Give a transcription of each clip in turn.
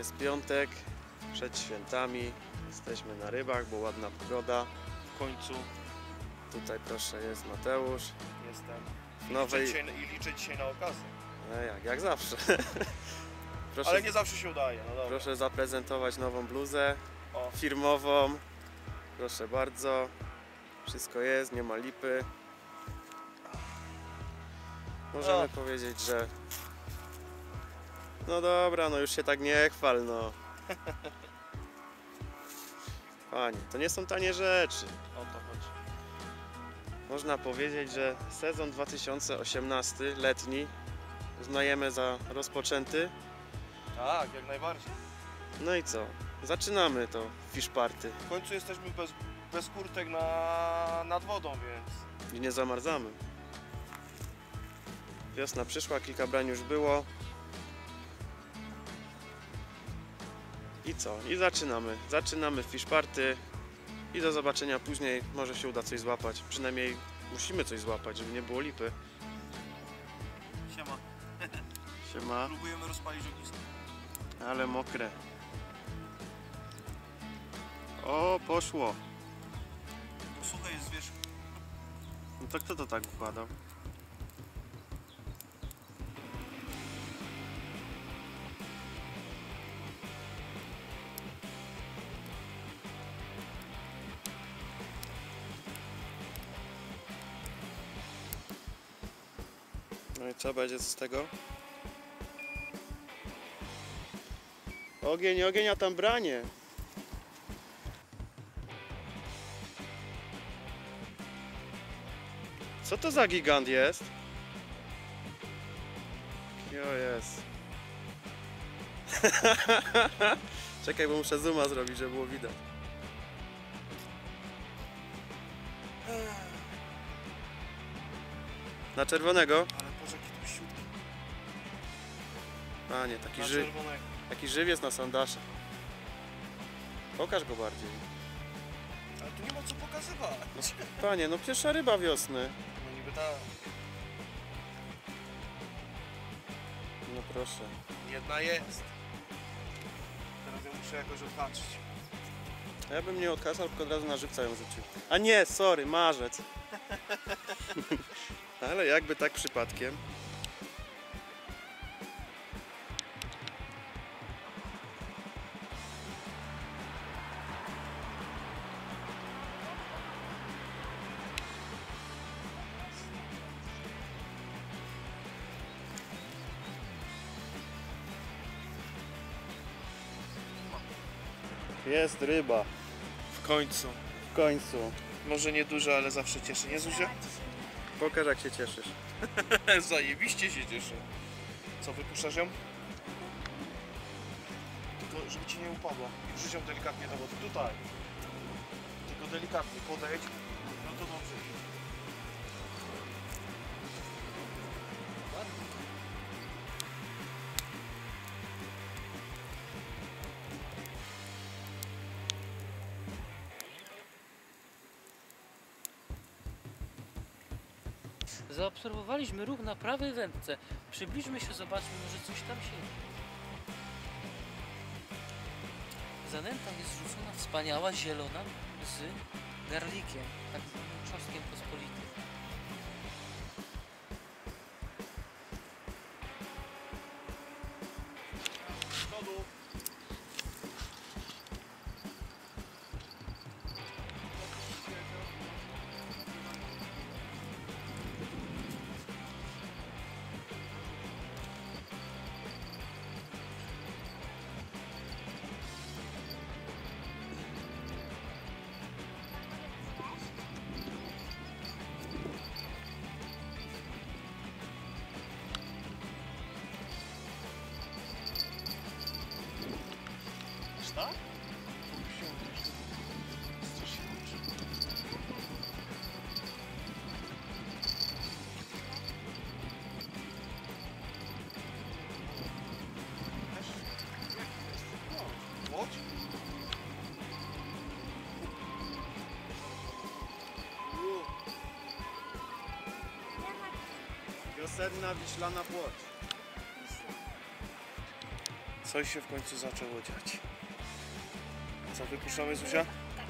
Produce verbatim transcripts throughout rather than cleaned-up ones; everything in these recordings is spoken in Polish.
Jest piątek, przed świętami, jesteśmy na rybach, bo ładna pogoda. W końcu. Tutaj proszę, jest Mateusz. Jestem. I nowej... liczę dzisiaj, i liczę dzisiaj na okazję. No jak, jak zawsze. Proszę, ale nie zawsze się udaje. No dobra. Proszę zaprezentować nową bluzę o. firmową. Proszę bardzo. Wszystko jest, nie ma lipy. Możemy o. powiedzieć, że... No dobra, no już się tak nie chwal, no. Panie, to nie są tanie rzeczy. O to chodzi. Można powiedzieć, że sezon dwa tysiące osiemnasty, letni, uznajemy za rozpoczęty. Tak, jak najbardziej. No i co? Zaczynamy to fish party. W końcu jesteśmy bez, bez kurtek na, nad wodą, więc... I nie zamarzamy. Wiosna przyszła, kilka brań już było. I co? I zaczynamy. Zaczynamy fish party. I do zobaczenia później. Może się uda coś złapać. Przynajmniej musimy coś złapać, żeby nie było lipy. Siema. Siema. Próbujemy rozpalić ognisko. Ale mokre. O, poszło. To suche jest z wierzchu. No to kto to tak układał? No i co będzie z tego? Ogień, ogień, a tam branie! Co to za gigant jest? Jo jest. Czekaj, bo muszę zooma zrobić, żeby było widać. Na czerwonego? A nie, taki, ży... taki żywiec na sandasze. Pokaż go bardziej. Ale tu nie ma co pokazywać. No, panie, no pierwsza ryba wiosny. No niby tak. No proszę. Jedna jest. Teraz ją muszę jakoś odhaczyć. A ja bym nie odhaczał, tylko od razu na żywca ją rzucił. A nie, sorry, marzec. Ale jakby tak przypadkiem. Jest ryba. W końcu. W końcu. Może nie dużo, ale zawsze cieszy, nie Zuzia? Pokaż, jak się cieszysz. Zajebiście się cieszę. Co, wypuszczasz ją? Tylko żeby ci nie upadła. I wrzuć ją delikatnie do wody. Tutaj. Tylko delikatnie podejdź. No to dobrze. Zaobserwowaliśmy ruch na prawej wędce. Przybliżmy się, zobaczmy, może coś tam siedzi. Zanęta jest rzucona wspaniała, zielona, z garlikiem, tak zwanym czosnkiem pospolitym. Tak? Wiosenna wiślana płoć. Coś się w końcu zaczęło dziać. Co, wypuszczamy Zuzia? Tak.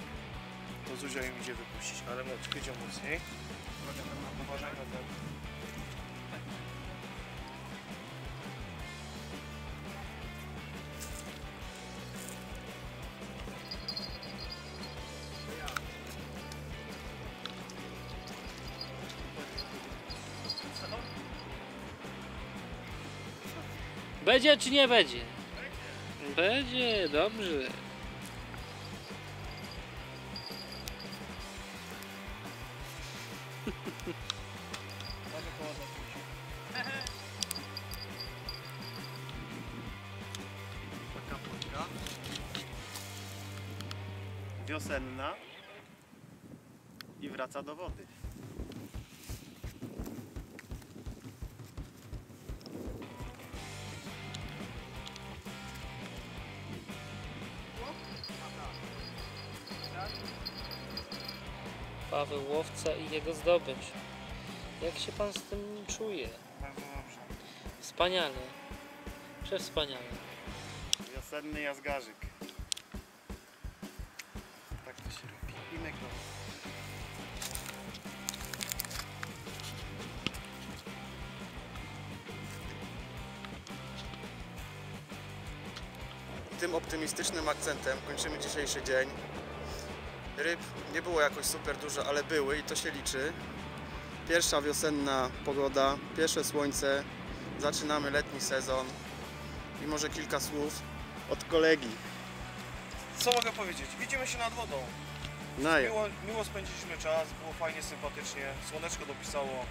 To Zuzia im idzie wypuścić, ale mocno idzie mocniej. Uważaj na ten. Będzie czy nie będzie? Będzie, dobrze. Wiosenna i wraca do wody. Paweł Łowca i jego zdobycz. Jak się pan z tym czuje? Bardzo dobrze. Wspaniale. Przewspaniale. Wiosenny jazgarzyk. Tak to się robi. Innego. Tym optymistycznym akcentem kończymy dzisiejszy dzień. Ryb nie było jakoś super dużo, ale były i to się liczy. Pierwsza wiosenna pogoda, pierwsze słońce, zaczynamy letni sezon i może kilka słów od kolegi. Co mogę powiedzieć? Widzimy się nad wodą. Miło, miło spędziliśmy czas, było fajnie, sympatycznie, słoneczko dopisało.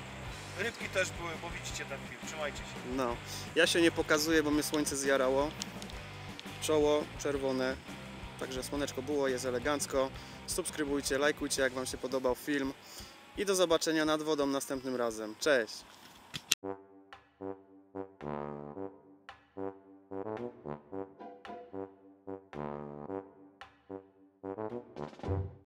Rybki też były, bo widzicie ten film, trzymajcie się. No, ja się nie pokazuję, bo mnie słońce zjarało. Czoło czerwone. Także słoneczko było, jest elegancko. Subskrybujcie, lajkujcie, jak wam się podobał film. I do zobaczenia nad wodą następnym razem. Cześć!